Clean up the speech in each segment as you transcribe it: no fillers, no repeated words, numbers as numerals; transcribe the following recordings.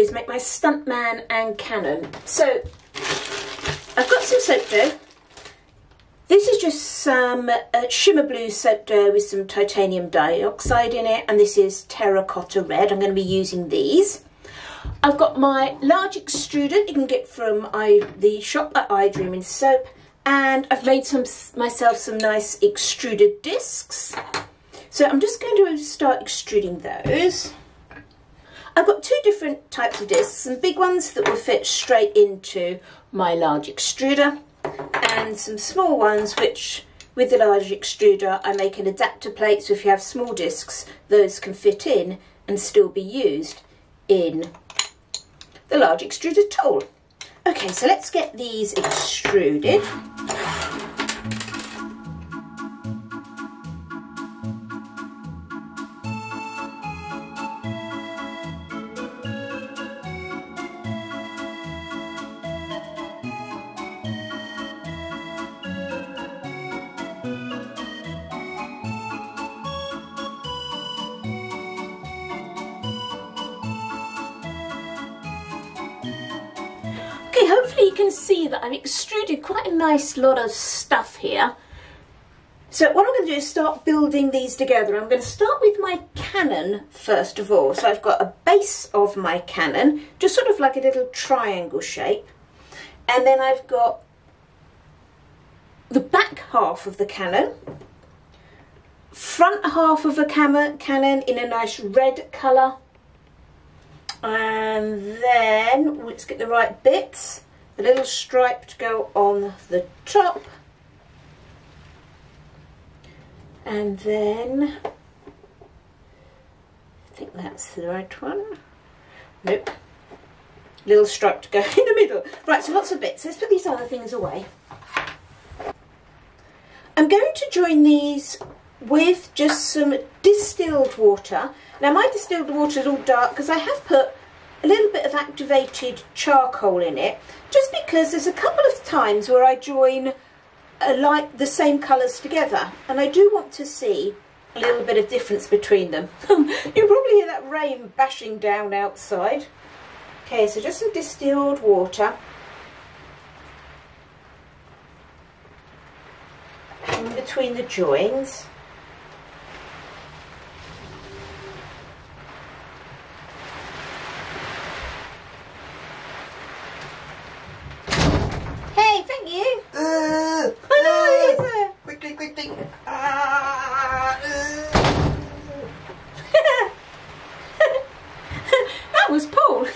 do is make my stuntman and cannon. So I've got some soap dough. This is just some shimmer blue soap dough with some titanium dioxide in it, and this is terracotta red. I'm going to be using these. I've got my large extruder you can get from the shop at I Dream In Soap, and I've made myself some nice extruded discs. So I'm just going to start extruding those. I've got two different types of discs, some big ones that will fit straight into my large extruder, and some small ones which, with the large extruder, I make an adapter plate, so if you have small discs those can fit in and still be used in the large extruder tool. Okay, so let's get these extruded. Hopefully you can see that I've extruded quite a nice lot of stuff here. So what I'm going to do is start building these together. I'm going to start with my cannon first of all. So I've got a base of my cannon, just sort of like a little triangle shape. And then I've got the back half of the cannon, front half of the cannon in a nice red colour. And then let's get the right bits, the little stripe to go on the top, and then I think that's the right one. Nope, little stripe to go in the middle. Right, so lots of bits. Let's put these other things away. I'm going to join these with just some distilled water. Now my distilled water is all dark because I have put a little bit of activated charcoal in it, just because there's a couple of times where I join the same colours together, and I do want to see a little bit of difference between them. You'll probably hear that rain bashing down outside. Okay, so just some distilled water. In between the joins.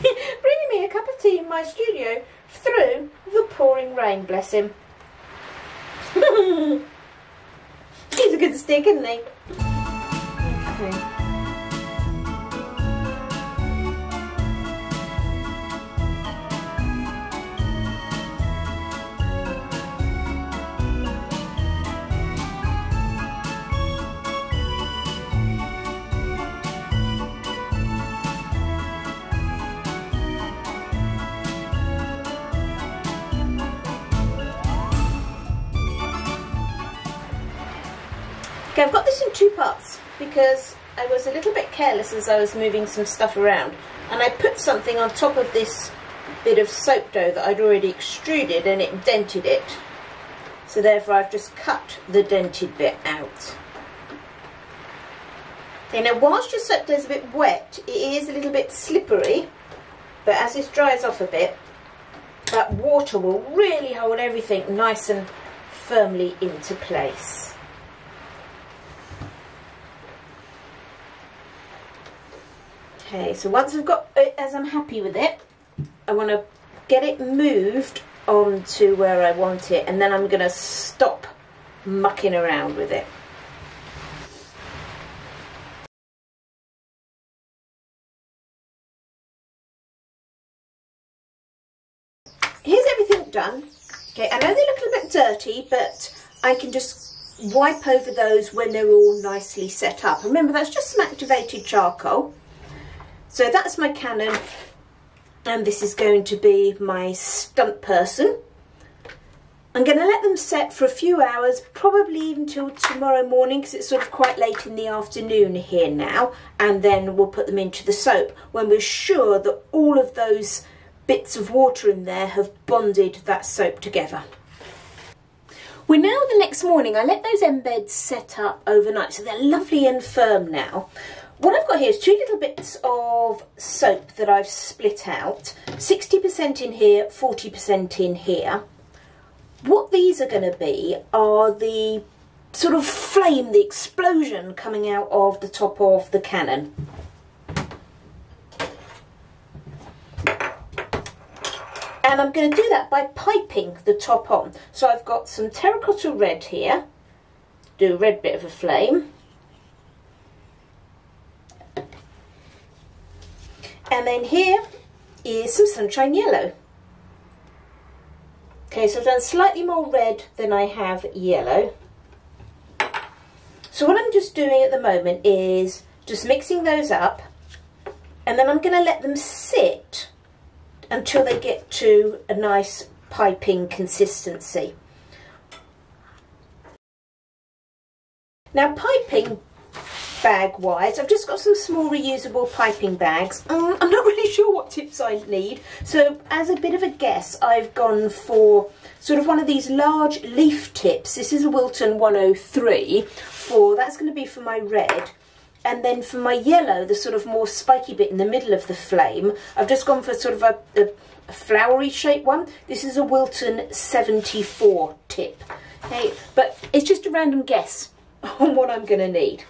Bringing me a cup of tea in my studio through the pouring rain, bless him. He's a good stick, isn't he? Okay. Okay, I've got this in two parts because I was a little bit careless as I was moving some stuff around, and I put something on top of this bit of soap dough that I'd already extruded and it dented it, so therefore I've just cut the dented bit out. Okay, now whilst your soap dough is a bit wet, it is a little bit slippery, but as this dries off a bit, that water will really hold everything nice and firmly into place. Okay, so once I've got it, as I'm happy with it, I want to get it moved on to where I want it, and then I'm going to stop mucking around with it. Here's everything done. Okay, I know they look a little bit dirty, but I can just wipe over those when they're all nicely set up. Remember, that's just some activated charcoal. So that's my cannon, and this is going to be my stunt person. I'm going to let them set for a few hours, probably even till tomorrow morning, because it's sort of quite late in the afternoon here now, and then we'll put them into the soap when we're sure that all of those bits of water in there have bonded that soap together. We're now the next morning. I let those embeds set up overnight, so they're lovely and firm now. What I've got here is two little bits of soap that I've split out, 60% in here, 40% in here. What these are going to be are the sort of flame, the explosion coming out of the top of the cannon. And I'm going to do that by piping the top on. So I've got some terracotta red here, do a red bit of a flame. And then here is some sunshine yellow. Okay, so I've done slightly more red than I have yellow. So what I'm just doing at the moment is just mixing those up, and then I'm going to let them sit until they get to a nice piping consistency. Now, piping bag wise, I've just got some small reusable piping bags. I'm not really sure what tips I need, so as a bit of a guess, I've gone for sort of one of these large leaf tips. This is a Wilton 103, for that's going to be for my red, and then for my yellow, the sort of more spiky bit in the middle of the flame, I've just gone for sort of a flowery shaped one. This is a Wilton 74 tip. Okay, but it's just a random guess on what I'm going to need.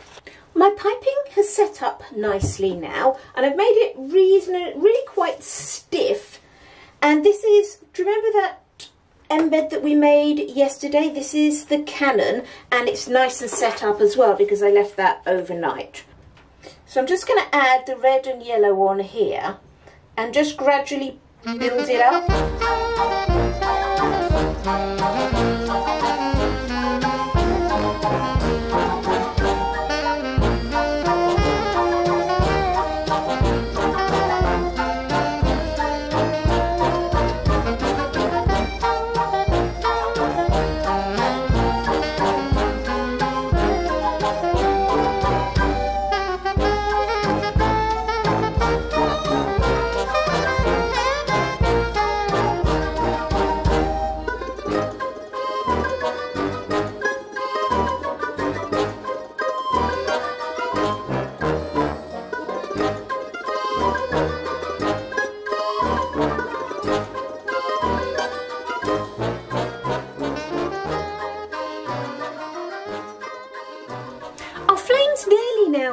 My piping has set up nicely now, and I've made it really quite stiff. And this is, do you remember that embed that we made yesterday? This is the cannon, and it's nice and set up as well because I left that overnight. So I'm just going to add the red and yellow on here and just gradually build it up.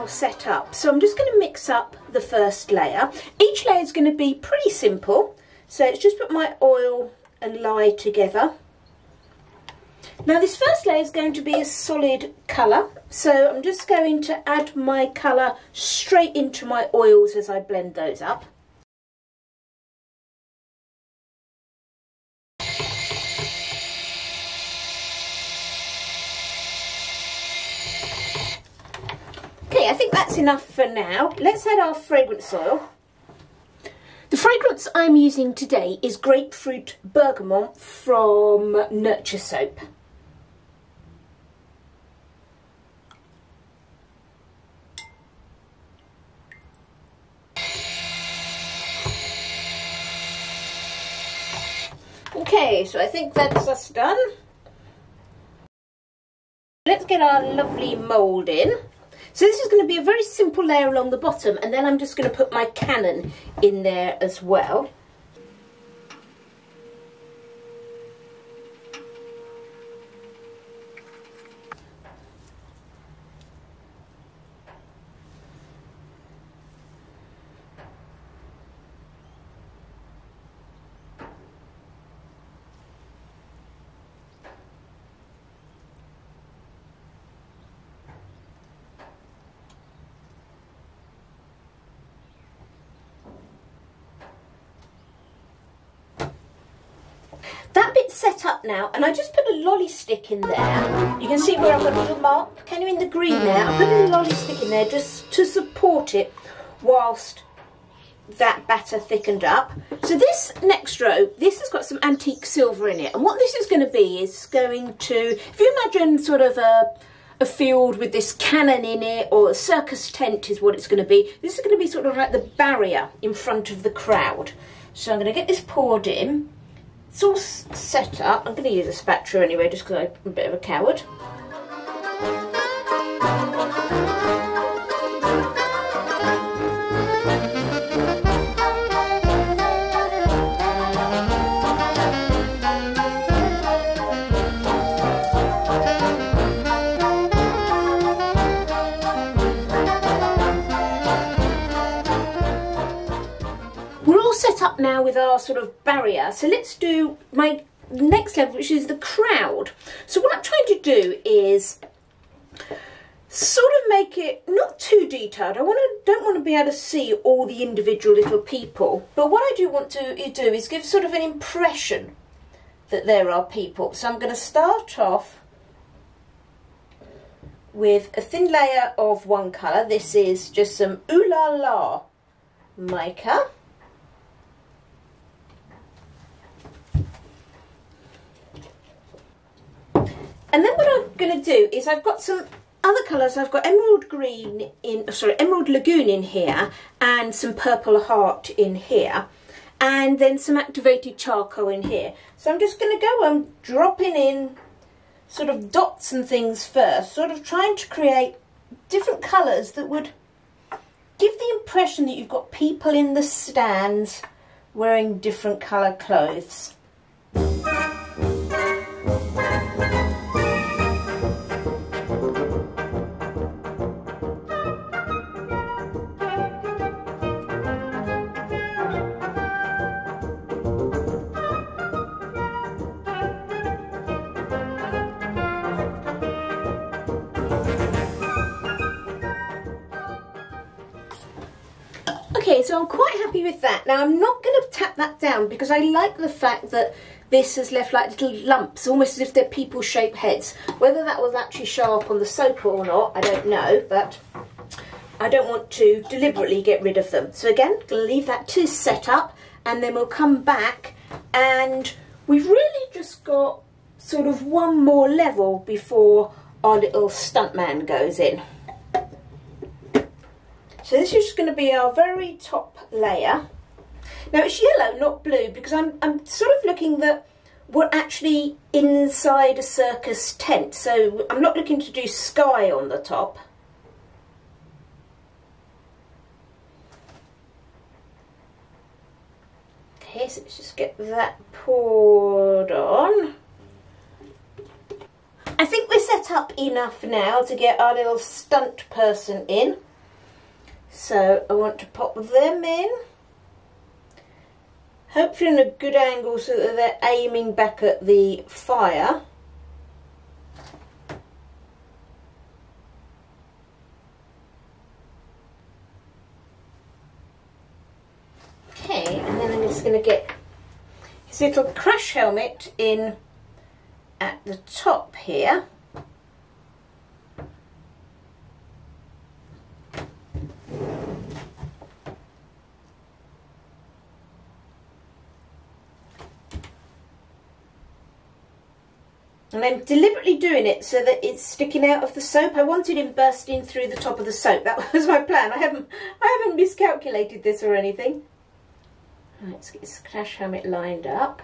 Set up, so I'm just going to mix up the first layer. Each layer is going to be pretty simple, so it's just put my oil and lye together. Now this first layer is going to be a solid colour, so I'm just going to add my colour straight into my oils as I blend those up. I think that's enough for now. Let's add our fragrance oil. The fragrance I'm using today is grapefruit bergamot from Nurture Soap. Okay, so I think that's us done. Let's get our lovely mould in. So this is going to be a very simple layer along the bottom, and then I'm just going to put my cannon in there as well. Set up now, and I just put a lolly stick in there. You can see where I've got a little mark, can you, in the green there. I put a lolly stick in there just to support it whilst that batter thickened up. So this next row, this has got some antique silver in it, and what this is going to be is going to, if you imagine sort of a field with this cannon in it, or a circus tent is what it's going to be. This is going to be sort of like the barrier in front of the crowd. So I'm going to get this poured in. It's all set up. I'm going to use a spatula anyway, just because I'm a bit of a coward. Now with our sort of barrier, so let's do my next level, which is the crowd. So what I'm trying to do is sort of make it not too detailed. I don't want to be able to see all the individual little people, but what I do want to do is give sort of an impression that there are people. So I'm going to start off with a thin layer of one colour. This is just some Ooh La La mica. And then what I'm going to do is I've got some other colours. I've got emerald green in, sorry, emerald lagoon in here, and some purple heart in here, and then some activated charcoal in here. So I'm just going to go on dropping in sort of dots and things first, sort of trying to create different colours that would give the impression that you've got people in the stands wearing different colour clothes. Okay, so I'm quite happy with that. Now I'm not going to tap that down because I like the fact that this has left like little lumps, almost as if they're people-shaped heads. Whether that will actually show up on the soap or not, I don't know, but I don't want to deliberately get rid of them. So again, I'm going to leave that to set up, and then we'll come back, and we've really just got sort of one more level before our little stuntman goes in. So this is going to be our very top layer. Now it's yellow, not blue, because I'm sort of looking that we're actually inside a circus tent. So I'm not looking to do sky on the top. Okay, so let's just get that poured on. I think we're set up enough now to get our little stunt person in. So I want to pop them in, hopefully in a good angle so that they're aiming back at the fire. Okay, and then I'm just going to get his little crash helmet in at the top here. And I'm deliberately doing it so that it's sticking out of the soap. I wanted him bursting through the top of the soap. That was my plan. I haven't miscalculated this or anything. Right, let's get this crash helmet lined up.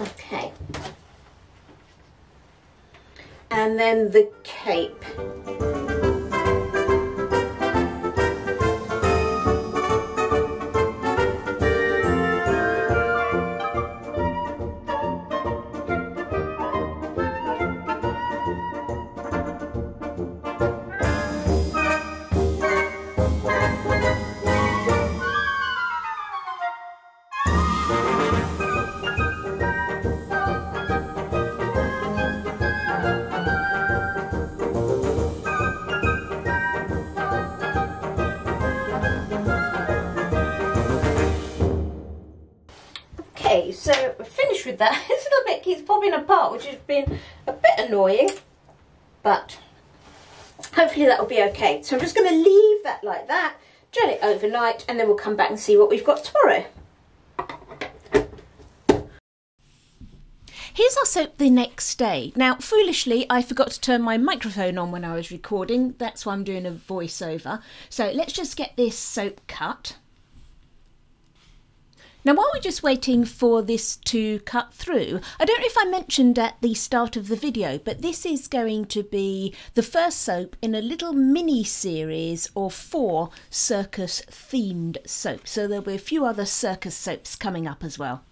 Okay. And then the cape. So we're finished with that. This little bit keeps popping apart, which has been a bit bit annoying, but hopefully that will be okay. So I'm just going to leave that like that, gel it overnight, and then we'll come back and see what we've got tomorrow. Here's our soap the next day. Now, foolishly, I forgot to turn my microphone on when I was recording. That's why I'm doing a voiceover. So let's just get this soap cut. Now, while we're just waiting for this to cut through, I don't know if I mentioned at the start of the video, but this is going to be the first soap in a little mini series of 4 circus themed soaps. So there'll be a few other circus soaps coming up as well.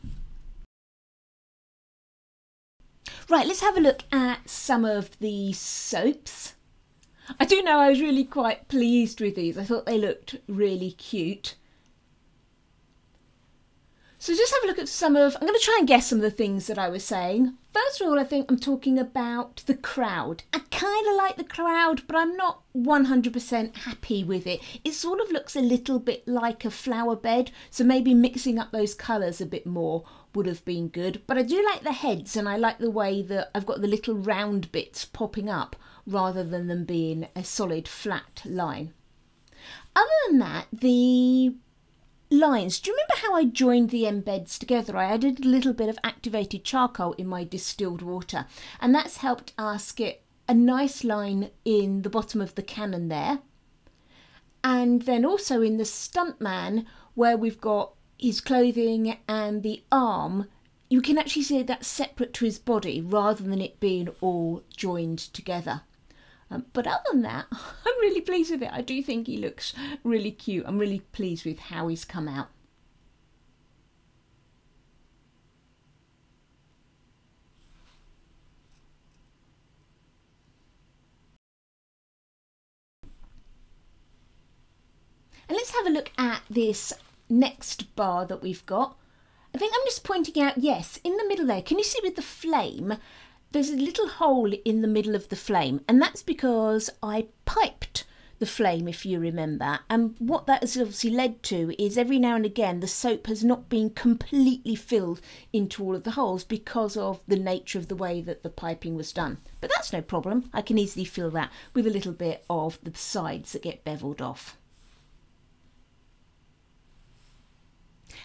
Right, let's have a look at some of the soaps. I do know I was really quite pleased with these. I thought they looked really cute. So just have a look at some of, I'm going to try and guess some of the things that I was saying. First of all, I think I'm talking about the crowd. I kind of like the crowd, but I'm not 100% happy with it. It sort of looks a little bit like a flower bed, so maybe mixing up those colours a bit more would have been good. But I do like the heads, and I like the way that I've got the little round bits popping up rather than them being a solid flat line. Other than that, the lines. Do you remember how I joined the embeds together? I added a little bit of activated charcoal in my distilled water, and that's helped us get a nice line in the bottom of the cannon there. And then also in the stuntman, where we've got his clothing and the arm, you can actually see that's separate to his body rather than it being all joined together. But other than that, I'm really pleased with it. I do think he looks really cute. I'm really pleased with how he's come out. And let's have a look at this next bar that we've got. I think I'm just pointing out, yes, in the middle there, can you see with the flame? There's a little hole in the middle of the flame, and that's because I piped the flame, if you remember, and what that has obviously led to is every now and again the soap has not been completely filled into all of the holes because of the nature of the way that the piping was done. But that's no problem, I can easily fill that with a little bit of the sides that get beveled off.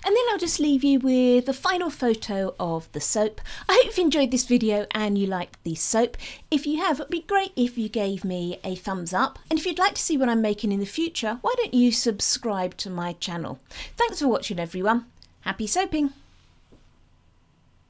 And then I'll just leave you with the final photo of the soap. I hope you've enjoyed this video and you liked the soap. If you have, it'd be great if you gave me a thumbs up. And if you'd like to see what I'm making in the future, why don't you subscribe to my channel? Thanks for watching, everyone. Happy soaping!